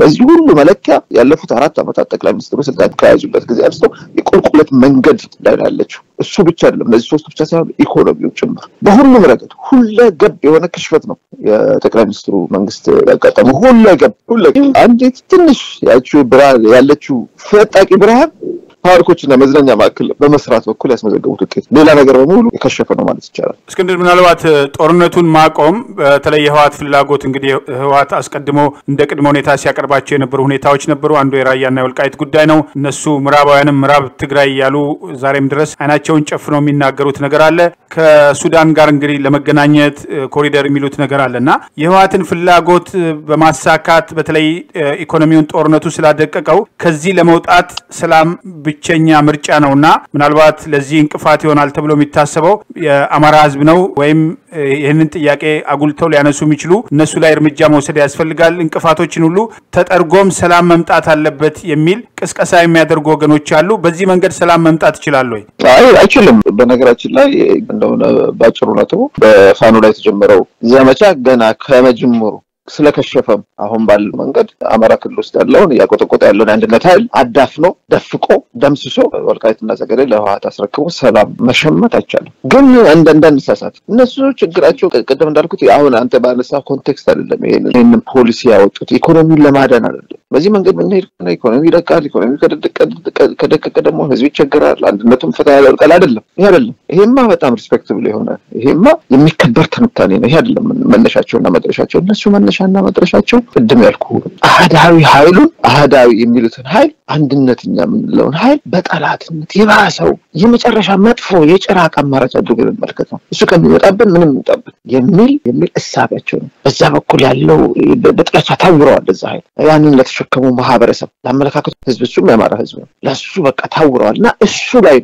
በዚህ ሁሉ መለካ ያለፉት አራት አመታት ጠቅላይ ሚኒስትሩ ስልጣን ከያዙበት ጊዜ አንስቶ የቁልቁለት መንገድ ላይ ያለችው እሱ ብቻ አይደለም ለዚህ ሶስት ብቻ ሳይሆን ኢኮኖሚው ጭምር በሁሉም ረገድ ሁሉ ገብ የሆነ ክሽፈት ነው የጠቅላይ ሚኒስትሩ መንግስት ያቀጠሙ ሁሉ ገብ አንዲት ትንሽ ያቺው ብራል ያለችው ፈጣቂ ብራል ፓርኮችና መዝናኛ ማዕከል በመስራት በኩል ያስመዘገቡት ጥቂት ሌላ ነገር በመሆኑ ከሸፈ ነው ማለት ይቻላል እስከንድር ምናልባት ጦርነቱን ማቆም በተለየ ህዋት ፍላጎት እንግዲህ ህዋት አስቀድሞ እንደቅድመ ሁኔታ ሲያቀርባቸው የነበሩ ሁኔታዎች ነበሩ አንዱ የራያና የወልቃይት ጉዳይ ነው እነሱ ምራባውያንም ምራብ ትግራይ ያሉ ዛሬም ድረስ አይናቸውን ጨፍነው የሚናገሩት ነገር አለ ከሱዳን ጋር እንግዲህ ለመገናኘት ኮሪደር የሚሉት ነገር አለና የህዋትን ፍላጎት በማሳካት በተለይ ኢኮኖሚውን ጦርነቱ ስላደቀቀው ከዚህ ለመውጣት ሰላም ቸኛ ምርጫ ነውና ምናልባት ለዚህ እንቅፋት ይሆናል ተብሎ የሚታሰበው የአማራ ህዝብ ነው ወይም ይሄንን ጥያቄ አጉልተው ሊያነሱ የሚችሉ እነሱ ላይ እርምጃ መውሰድ ያስፈልጋል እንቅፋቶችን ሁሉ ተጠርጎም ሰላም መምጣት አለበት የሚል ቅስቀሳ የሚያደርጉ ወገኖች አሉ በዚህ መንገድ ሰላም መምጣት ይችላል ወይ አይ አይችልም በነገራችን ላይ እንደው ባጭሩ ነው በፋኑ ላይ ተጀመረው ዘመቻ ገና ከመጀመሩ ስለከሸፈም አሁን ባለው መንገድ አማራ ክልል ውስጥ ያለውን ያቆጠቆጠ ያለውን አንድነት ኃይል አዳፍኖ ደፍቆ ደምስሶ ወልቃይትና ዘገሬ ለህዋት አስረክቦ ሰላም መሸመት አይቻልም ግን እንደነሳሳት እነሱ ችግራቸው ቀደም እንዳልኩት አሁን አንተ ባነሳ ኮንቴክስት አይደለም ይሄንን ፖሊሲ ያወጡት ኢኮኖሚን ለማዳን አይደለም በዚህ መንገድ ምን ይርቀና ኢኮኖሚ ይደቃል ኢኮኖሚ ከደቀቀ ደግሞ ህዝብ ይቸገራል አንድነቱም ፈታ ያልቃል አይደለም ይሄ አይደለም ይሄማ በጣም ሪስፔክትብል የሆነ ይሄማ የሚከበር ተንታኔ ነው ይሄ አይደለም መነሻቸውና መድረሻቸው እነሱ ሻና መጥረሻቸው እድም ያልኩ አሃዳዊ የሚሉትን ኃይል አንድነትኛ ምን ለው ኃይል በጣላትነት ይባሰው የመጨረሻ መጥፎ የጭራቅ አማራጭ አድርገው መልከት ነው እሱ ከመጣበን ምንም እንጣበን የሚል እሳባቸው ነው በዛ በኩል ያለው በጥላቻ ታውሯል ለዛ ኃይል ያንን ለተሸከሙ ማህበረሰብ ለአመለካከቱ ህዝብሱም ያማራ ህዝብ ለሱ በቃ ታውሯልና እሱ ላይ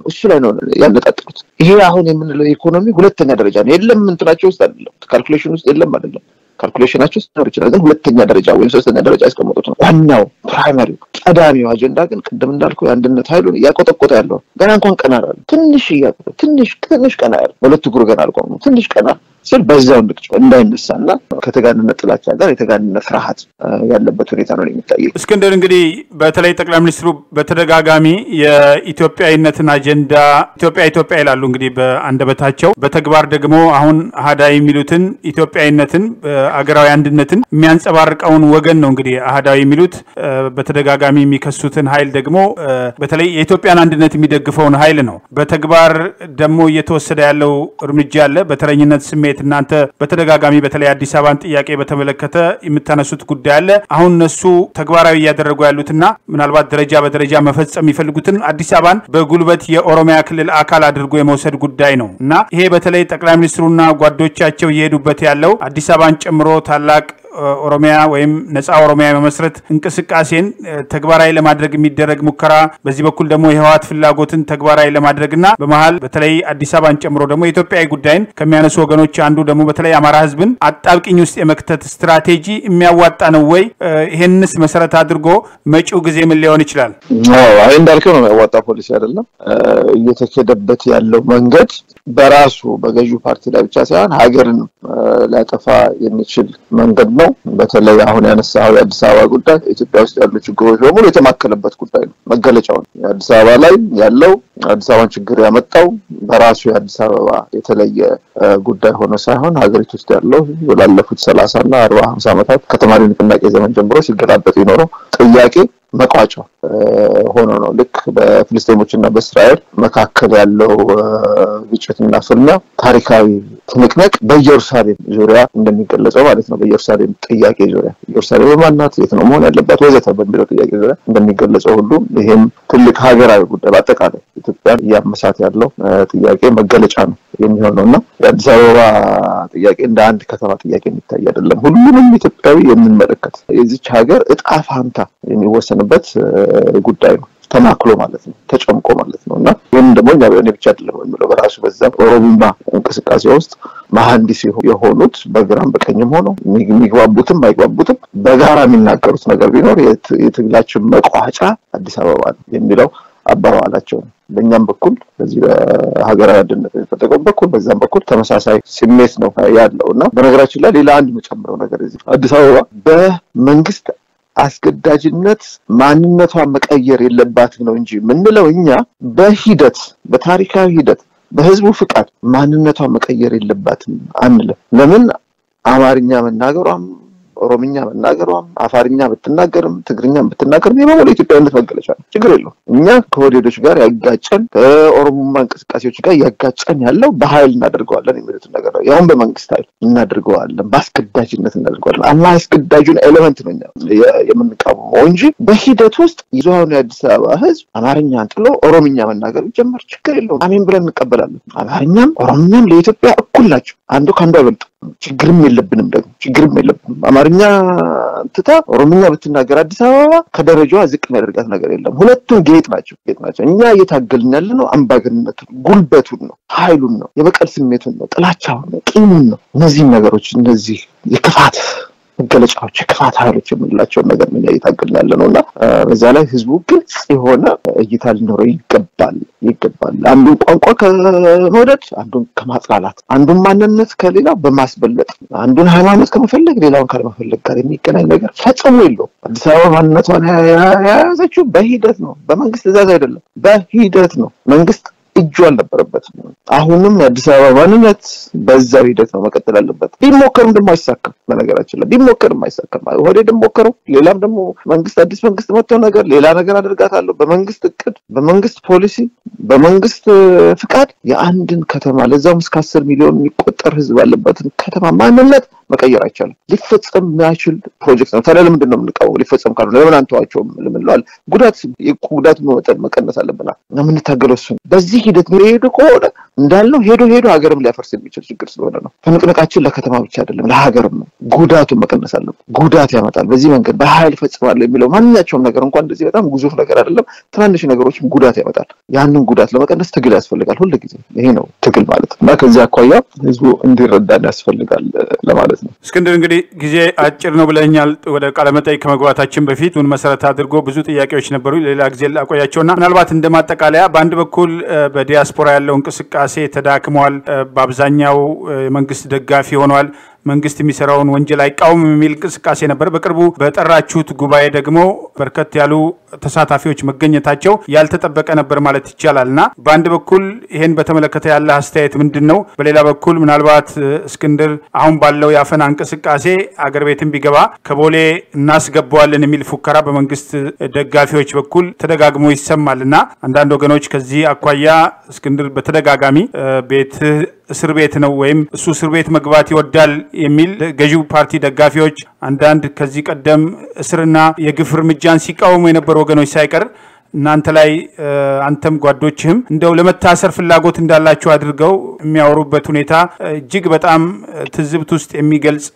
ነው ያነጣጥቁት ይሄ አሁን የምንለው ኢኮኖሚ ሁለተኛ ደረጃ ነው የለም እንትናቸው ውስጥ አይደለም ካልኩሌሽን ውስጥ የለም አይደለም calculation is not original. Then let Kenya Darija will just another is come out. One now primary. Adami agenda can condemn Darko and then the title Yakota Cotello. Ganancon Canal. Tinishia, Tinish Canal. Well, to Gurganarco, Tinish Canal. Still based on the sun, Catagan and the Telacha, Catagan Frahat, Yanabaturita. Eskinder Ngri, Batale Taglamis through Batagagami, Ethiopia in an agenda, Ethiopia Lungri and the Batacho, Batagwar de Gamo, Ahon Hadai Milutin, Ethiopia in Natin, Agra and Natin, Mians Avark on Wagan Nungri, Hadai Milut, Batagagami Mikasutan Hail de Gamo, Batale Ethiopian and Natimi de Gafon Haileno, Batagwar Damo Yeto Sedalo, Rumijal, Batarayan. Nanta, Batagami Batalia Disavant Yake Batamelakata, Imitanasut Kudale, Aunsu, Taguara Yadragua Lutna, Manalva Drejava Drejama Fetsamifel Gutin, Adisavan, Bergulvetia Oromia Kil Akala Druguemo said good dino. Na, he Batale Taklamisruna, Guaduchacho Yedu Batialo, Adisavan Chamro Talak. Oromia ويم نساء أوروميا ممسرت انكسكاسين تكبار إلى مدرج مدرج مكرا بزيبا كل دمو هوات في اللاجوتن تكبار إلى مدرجنا بمحل بتلاقي أديسابان تمرو دمو إثيوبيا قدين كم أنا سوغنو تشاندو دمو بتلاقي أمارهزبن أتالك إنيوس إمكتات استراتيجي ميوات أنا وعي هنس مسرت هادرجو مش أوجزيم اللي أونيشلال. عند ذلكنا ميوات أفوليس هذالا يتكدب بتي اللو منجد براسو بجيو بارتي لا بتشان هاجرن لا تفا ينشل منجد በተለይ አሁን ያነሳው አዲስ አበባ ጉዳይ ኢትዮጵያ ውስጥ ያለው ችግሮች በሙሉ የተማከለበት ጉዳይ ነው መገለጫው አዲስ አበባ ላይ ያለው አዲስ አበባን ችግር ያመጣው በራሱ አዲስ አበባ የተለየ ጉዳይ ሆኖ ሳይሆን ሀገሪቱ ውስጥ ያለው ወላለፉት 30 እና 40 50 ዓመታት ከተማሪነት ጥያቄ ዘመን ጀምሮ ሲገዳበት ይኖረው ጥያቄ መቋጫ ሆኖ ነው ልክ በፍልስጤሞችና በእስራኤል መካከል ያለው ግጭትና ፍልሚያ ነው ታሪካዊ ትንቅንቅ በኢየሩሳሌም ዙሪያ እንደሚገለጸው ማለት ነው በኢየሩሳሌም ጥያቄ ዙሪያ ኢየሩሳሌም ማናት የት ነው መሆን ያለበት ወዘተ በሚለው ጥያቄ ዙሪያ እንደሚገለጸው ሁሉ ይሄም ትልቅ ሀገራዊ ጉዳይ አጠቃላይ ኢትዮጵያ ያመሳት ያለው ጥያቄ መገለጫ ነው የሚሆነውና አዲስ አበባ ጥያቄ እንደ አንድ ከተማ ጥያቄ የሚታይ አይደለም ሁሉንም ኢትዮጵያዊ የሚመለከት የዚህ ሀገር እጣ ፋንታ የሚወሰን በት ጉዳይ ነው ተማክሎ ማለት ነው ተጨምቆ ማለት ነውና ይሄን ደግሞ ያበኔ ብቻ አይደለም ማለት በራሱ በዛ ኦሮሚያ እንቅስቃሴ ውስጥ መሐንዲስ የሆኑት በግራም በቀኝም ሆኖ የሚግባቡትም አይግባቡትም በጋራ የሚናገሩት ነገር ቢኖር የትግላችን መቋጫ አዲስ አበባ ነው የሚለው አባባላቸው በእኛም በኩል በዚህ በሀገራዊ አንድነት ተጠቅቆ በኩል በዛም በኩል ተመሳሳይ ስሜት ነው ያለውና በነገራችን ላይ ሌላ አንድ መጨመረው ነገር እዚህ አዲስ አበባ በመንግስት አስገዳጅነት ማንነቷን መቀየር የለባትም ነው እንጂ ምንለው እኛ በሂደት በታሪካዊ ሂደት በህዝቡ ፍቃድ ማንነቷን መቀየር የለባትም አንለ ለምን አማርኛ መናገሯም ኦሮምኛ መናገሯም አፋርኛ ብትናገርም ትግርኛም ብትናገርም የማሞለ ኢትዮጵያዊነት መገለጫ ነው ችግር የለው እኛ ከወዴዶች ጋር ያጋጨን ከኦሮሙማን ቅስቀሳዎች ጋር ያጋጨን ያለው በኃይል እናደርገዋለን የሚሉት ነገር ነው ያው በመንግስት ኃይል እናደርገዋለን ባስቀዳጅነት እናደርገዋለን አላስቀዳጁን ኤሌመንት ነው የምንቃወመው እንጂ በሂደት ውስጥ ይዟውን አዲስ አበባ ህዝብ አማርኛን ጥሎ ኦሮምኛ መናገር ጀመር ችግር የለው አሜን ብለን እንቀበላለን አማርኛም ኦሮምኛም ለኢትዮጵያ እኩል ናቸው አንዱ ካንዱ አይበልጥ ችግርም የለብንም ደግሞ ችግርም የለብንም አማርኛ ትታ ኦሮምኛ ብትናገር አዲስ አበባ ከደረጃዋ ዝቅ ማድረጋት ነገር የለም ሁለቱም ጌጥ ናቸው እኛ እየታገልን ያለነው አምባገነንነት ጉልበቱን ነው ኃይሉን ነው የበቀል ስሜቱን ነው ጥላቻውን ነው ቂሙን ነው እነዚህ ነገሮች እነዚህ የክፋት ገለጫዎች የክፋት ኃይሎች የምላቸው ነገር ምን እየታገልን ያለነውና በዛ ላይ ህዝቡ ግልጽ የሆነ እይታ ሊኖረው ይገባል አንዱ ቋንቋ ከመውደድ አንዱ ከማጥላላት አንዱ ማንነት ከሌላ በማስበለጥ አንዱ ሃይማኖት ከመፈለግ ሌላውን ካልመፈለግ ጋር የሚገናኝ ነገር ፈጽሞ የለው አዲስ አበባ ማንነቷን ያዘችው በሂደት ነው በመንግስት እዛዛ አይደለም በሂደት ነው መንግስት እጁ አልነበረበት አሁንም አዲስ አበባ ማንነት በዛው ሂደት ነው መቀጠል አለበት ቢሞከርም ደሞ አይሳካም በነገራችን ላይ ቢሞከርም አይሳካም ወደ ቢሞከረው ሌላም ደሞ መንግስት አዲስ መንግስት መጥቶ ነገር ሌላ ነገር አድርጋታለው በመንግስት እቅድ በመንግስት ፖሊሲ በመንግስት ፍቃድ የአንድን ከተማ ለዛም እስከ 10 ሚሊዮን የሚቆጠር ህዝብ ያለበት ከተማ ማንነት መቀየር አይቻልም ሊፈጸም ማይችል ፕሮጀክት ነው ታዲያ ለምን እንደምንቀበል ሊፈጸም ካልሆነ ለምን አንተዋቸው ለምንለዋል ጉዳት የቁዳት መጠን መቀነስ አለብና ለምን ተገለሱ በዚህ ሂደት ነው የሄዱ ከሆነ እንዳልነው ሄዶ ሀገርም ሊያፈርስ የሚችል ችግር ስለሆነ ነው ተነቀቃችን ለከተማ ብቻ አይደለም ለሀገርም ጉዳቱን መቀነስ አለበት ጉዳት ያመጣል በዚህ መንገድ በኃይል ፈጽማለሁ የሚለው ማንኛውም ነገር እንኳን እንደዚህ በጣም ጉዙፍ ነገር አይደለም ትናንሽ ነገሮችም ጉዳት ያመጣል ያንን ጉዳት ለመቀነስ ትግል ያስፈልጋል ሁሉ ጊዜ ይሄ ነው ትግል ማለት እና ከዚያ አኳያ ህዝቡ እንዲረዳን ያስፈልጋል ለማለት ነው እስክንድር እንግዲህ ጊዜ አጭር ነው ብለኛል ወደ ቃለመጠይቅ ከመግባታችን በፊት ምን መሰረት አድርጎ ብዙ ጥያቄዎች ነበሩ ሌላ ጊዜ ላቆያቸውና ምናልባት እንደማጠቃለያ በአንድ በኩል በዲያስፖራ ያለው እንቅስቃሴ ase ተዳክሟል በአብዛኛው መንግስት ደጋፊ ሆኗል መንግስት የሚሰራውን ወንጀል አይቃውም የሚል ቅስቃሴ ነበር በቅርቡ በጠራችሁት ጉባኤ ደግሞ በርከት ያሉ ተሳታፊዎች መገኘታቸው ያልተጠበቀ ነበር ማለት ይቻላልና በአንድ በኩል ይሄን በተመለከተ ያለ አስተያየት ምንድነው በሌላ በኩል ምናልባት እስክንድር አሁን ባለው ያፈና እንቅስቃሴ አገር ቤትም ቢገባ ከቦሌ እናስገባዋለን የሚል ፉከራ በመንግስት ደጋፊዎች በኩል ተደጋግሞ ይሰማልና አንዳንድ ወገኖች ከዚህ አኳያ እስክንድር በተደጋጋሚ ቤት ስርቤት ነው ወይም እሱ ስርቤት መግባት ይወዳል የሚል ገዢው ፓርቲ ደጋፊዎች አንዳንድ ከዚህ ቀደም እስርና የግፍር ምጃን ሲቃወሙ የነበሩ ወገኖች ሳይቀር እናንተ ላይ አንተም ጓዶችህም እንደው ለመታሰር ፍላጎት እንዳላችሁ አድርገው የሚያወሩበት ሁኔታ እጅግ በጣም ትዝብት ውስጥ የሚገልጽ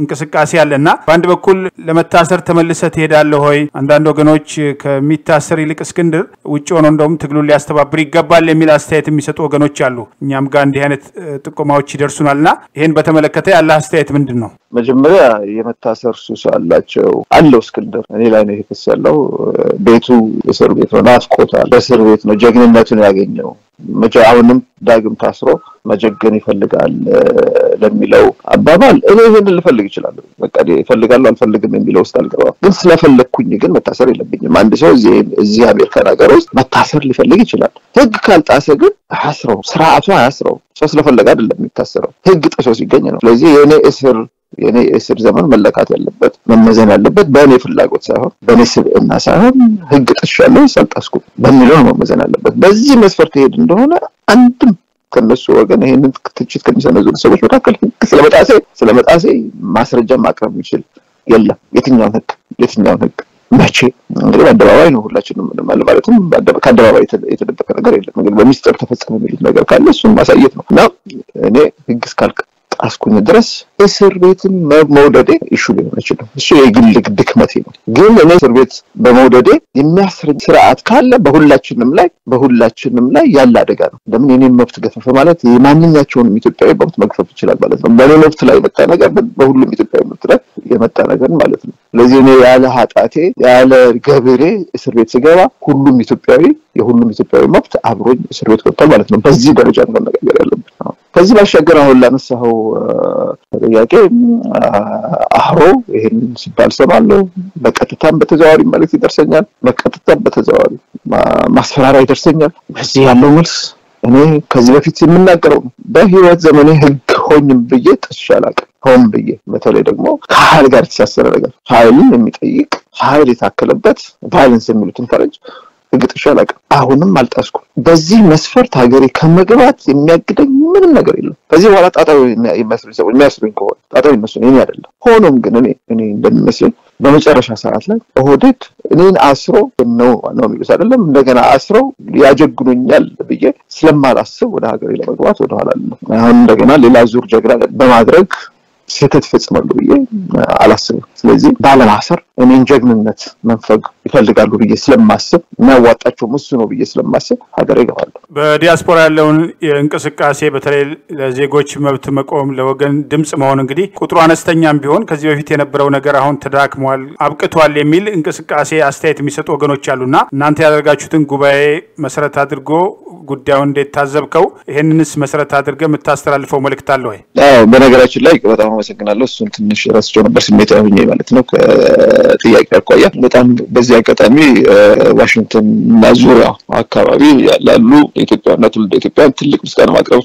እንቅስቃሴ ያለና በአንድ በኩል ለመታሰር ተመልሰት ሄዳለሁ ሆይ አንዳንድ ወገኖች ከሚታሰር ይልቅ እስክንድር ውጭ ሆኖ እንደውም ትግሉን ሊያስተባብር ይገባል የሚል አስተያየት የሚሰጡ ወገኖች አሉ እኛም ጋር እንዲህ አይነት ጥቆማዎች ይደርሱናልና ይሄን በተመለከተ ያለ አስተያየት ምንድነው መጀመሪያ የመታሰር ሱስ አላቸው አለው እስክንድር እኔ ላይ ነው ይፈሰለው ቤቱ ቤት ነው አስቆጣለ በስር ቤት ነው ጀግንነቱን ያገኘው መጫውንም ዳግም ታስሮ መጀገን ይፈልጋል ለሚለው አባባል እኔ ይሄን ልፈልግ ይችላል በቃ ይፈልጋል አንፈልግም የሚለው ስታልቀራ ግን ስለፈለኩኝ ግን መታሰር የለብኝም አንድ ሰው እዚህ አሜሪካ ሀገር ውስጥ መታሰር ሊፈልግ ይችላል ህግ ካልጣሰ ግን አስረው ስራአቱ አስረው ሰው ስለፈለገ አይደለም የሚታሰረው ህግ ጥሶ ሲገኝ ነው ስለዚህ የኔ እስር ዘመን መለካት ያለበት መመዘን ያለበት በእኔ ፍላጎት ሳይሆን በነስብ እና ሳይሆን ህግ ጥሻለሁ ሰልጣስኩ በሚለው መመዘን ያለበት በዚህ መስፈርት ሄድ እንደሆነ አንድም ከነሱ ወገን ይሄንን ትችት ከሚሰነዘሩ ሰዎች መካከል ስለመጣሴ ማስረጃ ማቅረብ ይችላል የለም የትኛው ህግ መቼ እንግዲህ አደባባይ ነው ሁላችንም ማለትም አደባባይ የተደበቀ ነገር የለም እንግዲህ በሚስጥር ተፈጸመ ነገር ካለ እሱ ማሳየት ነውና እኔ ህግ ስካልክ አስኩኝ ድረስ እስር ቤትን መውደዴ ኢሹ ሊሆን ይችላል እሱ የግል ድክመቴ ነው ግን እኔ እስር ቤት በመውደዴ የሚያስረጅ ስርዓት ካለ በሁላችንም ላይ ያለ አደጋ ነው ለምን እኔ መብት ገፈፈ ማለት የማንኛቸውም ኢትዮጵያዊ በመብት መገፈፍ ይችላል ማለት ነው በእኔ መብት ላይ መጣ ነገር በሁሉም ኢትዮጵያዊ መብት ላይ የመጣ ነገር ማለት ነው ስለዚህ እኔ ያለ ኃጣቴ ያለ ገበሬ እስር ቤት ስገባ የሁሉም ኢትዮጵያዊ መብት አብሮኝ እስር ቤት ወጣ ማለት ነው በዚህ ደረጃ እንደሆነ ነገር ያለበት ከዚህ ባሻገር አሁን ላነሳው ጥያቄ አህሮ ይሄን ሲባል ሰማለሁ በቀጥታም በተዛዋሪ ማለት ይደርሰኛል በቀጥታም በተዛዋሪ ማስፈራራ ይደርሰኛል በዚህ ያለው መልስ እኔ ከዚህ በፊት የምናገረው በህይወት ዘመኔ ህግ ሆኝም ብዬ ተሻላቀ ሆን ብዬ በተለይ ደግሞ ከኃይል ጋር ተሳሰረ ነገር ኃይልን የሚጠይቅ ኃይል የታከለበት ቫይለንስ የሚሉትን ፈረጅ ግጥሻላቅ አሁንም አልጣስኩ በዚህ መስፈርት ሀገሬ ከመግባት የሚያግደኝ ምንም ነገር የለም በዚህ በኋላ ጣጣው የሚያስሩኝ ከሆነ ጣጣው የሚያስሩኝ እኔ አይደለም ሆኖም ግን እኔ እንደምመስል በመጨረሻ ሰዓት ላይ ኦህዴድ እኔን አስሮ ነው የሚሉት አይደለም እንደገና አስሮ ያጀግኑኛል ብዬ ስለማላስብ ወደ ሀገሬ ለመግባት ወደ ኋላ አሁን እንደገና ሌላ ዙር ጀግና በማድረግ ስህተት ፈጽማለሁ ብዬ አላስብም ስለዚህ ባለማሰር እኔን ጀግንነት መንፈግ ይፈልጋሉ ብዬ ስለማስብ ማዋጣቸው ሙስ ነው ብዬ ስለማስብ ሀገር ይገባሉ በዲያስፖራ ያለውን እንቅስቃሴ በተለይ ለዜጎች መብት መቆም ለወገን ድምጽ መሆን እንግዲህ ቁጥሩ አነስተኛም ቢሆን ከዚህ በፊት የነበረው ነገር አሁን ተዳክሟል አብቅቷል የሚል እንቅስቃሴ አስተያየት የሚሰጡ ወገኖች አሉና እናንተ ያደረጋችሁትን ጉባኤ መሰረት አድርጎ ጉዳዩን እንደታዘብከው ይሄንንስ መሰረት አድርገህ መታስተላልፈው መልእክት አለ ወይ አዎ በነገራችን ላይ በጣም አመሰግናለሁ እሱን ትንሽ ራስቸው ነበር ስሜት ያውኝ ማለት ነው ጥያቄ አቋያ በጣም በዚህ አቀጣሚ ዋሽንግተን ናዙሪያ አካባቢ ያላሉ ኢትዮጵያና ትውልደ ኢትዮጵያ ትልቅ ምስጋና ማቅረብ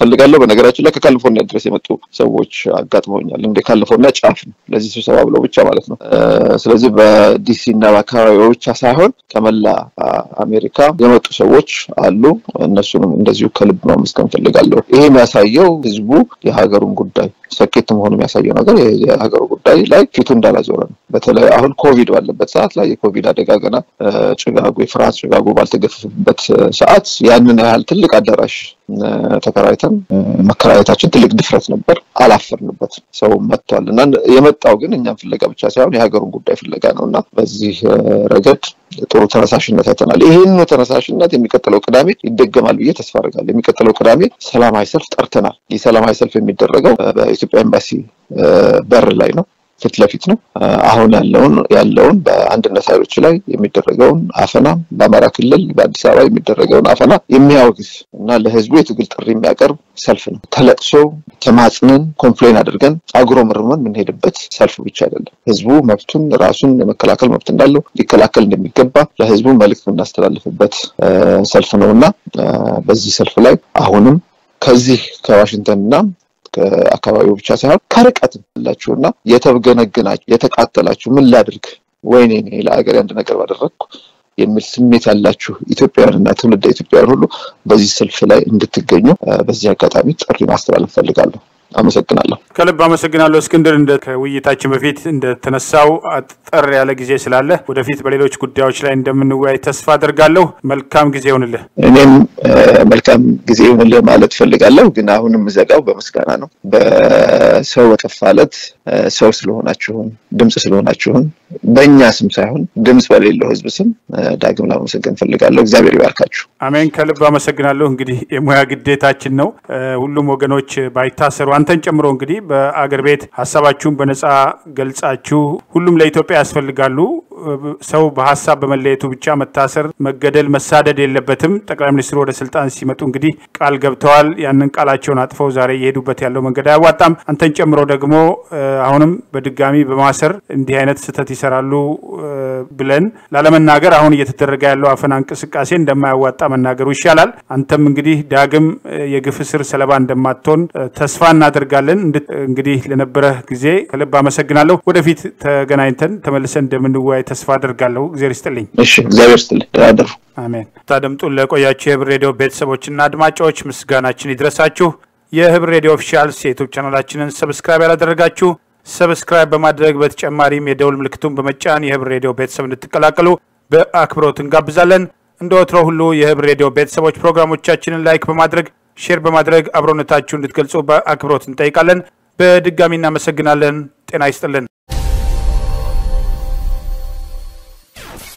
ፈልጋለሁ በነገራችን ላይ ከካሊፎርኒያ ድረስ የመጡ ሰዎች አጋጥመውኛል እንደ ካሊፎርኒያ ጫፍ ለዚህ ስብሰባ ብለው ብቻ ማለት ነው ስለዚህ በዲሲ እና አካባቢው ብቻ ሳይሆን ከመላ አሜሪካ የመጡ ሰዎች አሉ እነሱንም እንደዚሁ ከልብ ነው መስከም ፈልጋለሁ ይሄ የሚያሳየው ህዝቡ የሀገሩን ጉዳይ سكتم هون مساجون هذا هاجر قداي لا يكتون دالا زورن بتلا أهون كوفيد ولا بتساعد لا يكوفيد هذا كأنا شجعوا فرنسا شجعوا بالتقف بتساعد يعني هل تلك الدرش تكرارتهم مكراراتش تلك دفرت نبر على فر نبت سو متل نن يمت أوجن إنهم في اللقاء بتشاعون هاجر قداي في اللقاء نونا بس رجت طول ترساشنا تنا ليهن ترساشنا تمي كتلو كلامي يدق مالبية تسفرج تمي كتلو كلامي سلام عيسل ترتنا يسلام عيسل في مدرجة بأمباسي برلاينو فتلفتنا أهون ياللون عند النسائل الشلاي يمدرجون عفنا بمراكل بعد ساعة يمدرجون عفنا يمي أوقف نال هزبيت وقلت الريم أقرب سلفنا تلات شو تماثنا كومبلين أدرجن أجرو مرمان من هيدا بس سلف بيتشادل هزبو مبتون راسون مكلاكل مبتون دلو يكلاكل نمجبة لهزبو مالك من الناس تلالف بس سلفنا ونا بس سلف لاي أهونم كذي كواشنطن نام አካባቢው ብቻ ሳይሆን ከርቀት ያላችሁና የተገነገናችሁ የተቃጠላችሁ ምን ላድርግ ወይኔ ለአገሬ አንድ ነገር ባደረኩ የሚል ስሜት ያላችሁ ኢትዮጵያውያንና ትውልደ ኢትዮጵያውያን ሁሉ በዚህ ሰልፍ ላይ እንድትገኙ በዚህ አጋጣሚ ጥሪ ማስተላለፍ ፈልጋለሁ። አመሰግናለሁ። ከልብ አመሰግናለሁ እስክንድር። እንደ ከውይይታችን በፊት እንደተነሳው አጥጠር ያለ ጊዜ ስላለ ወደፊት በሌሎች ጉዳዮች ላይ እንደምንወያይ ተስፋ አደርጋለሁ። መልካም ጊዜ ይሁንልህ። እኔም መልካም ጊዜ ይሁንልህ ማለት ፈልጋለሁ። ግን አሁንም ዘጋው በመስጋና ነው። በሰው ወጥፋለት ሰው ስለሆናችሁ ድምጽ ስለሆናችሁ በእኛ ስም ሳይሆን ድምጽ በሌለው ህዝብ ስም ዳግም ላመሰግን ፈልጋለሁ። እግዚአብሔር ይባርካችሁ። አሜን። ከልብ አመሰግናለሁ። እንግዲህ የሙያ ግዴታችን ነው ሁሉም ወገኖች ባይታሰሩ አንተን ጨምሮ እንግዲህ በአገር ቤት ሐሳባችሁን በነፃ ገልጻችሁ ሁሉም ለኢትዮጵያ ያስፈልጋሉ ሰው በሐሳብ በመለየቱ ብቻ መታሰር መገደል መሳደድ የለበትም። ጠቅላይ ሚኒስትሩ ወደ ስልጣን ሲመጡ እንግዲህ ቃል ገብተዋል። ያንን ቃላቸውን አጥፈው ዛሬ ይሄዱበት ያለው መንገድ አያዋጣም። አንተን ጨምሮ ደግሞ አሁንም በድጋሚ በማሰር እንዲህ አይነት ስህተት ይሰራሉ ብለን ላለመናገር አሁን እየተደረገ ያለው አፈናን ቅስቃሴ እንደማያዋጣ መናገሩ ይሻላል። አንተም እንግዲህ ዳግም የግፍ ስር ሰለባ እንደማትሆን ተስፋ እናደርጋለን። እንግዲህ ለነበረ ጊዜ ከልብ አመሰግናለሁ። ወደፊት ተገናኝተን ተመልሰን እንደምንወያይ ተስፋ አደርጋለሁ። እግዚአብሔር ይስጥልኝ። እሺ እግዚአብሔር ይስጥልኝ። ተደሩ አሜን። ታደምጡን ለቆያችሁ የህብር ሬዲዮ ቤተሰቦችና አድማጮች ምስጋናችን ይድረሳችሁ። የህብር ሬዲዮ ኦፊሻል ዩቲዩብ ቻናላችንን ሰብስክራይብ ያላደረጋችሁ ሰብስክራይብ በማድረግ በተጨማሪም የደውል ምልክቱን በመጫን የህብር ሬዲዮ ቤተሰብ እንድትቀላቀሉ በአክብሮት እንጋብዛለን። እንደወትሮ ሁሉ የህብር ሬዲዮ ቤተሰቦች ፕሮግራሞቻችንን ላይክ በማድረግ ሼር በማድረግ አብሮነታችሁን እንድትገልጹ በአክብሮት እንጠይቃለን። በድጋሚ እናመሰግናለን። ጤና ይስጥልን።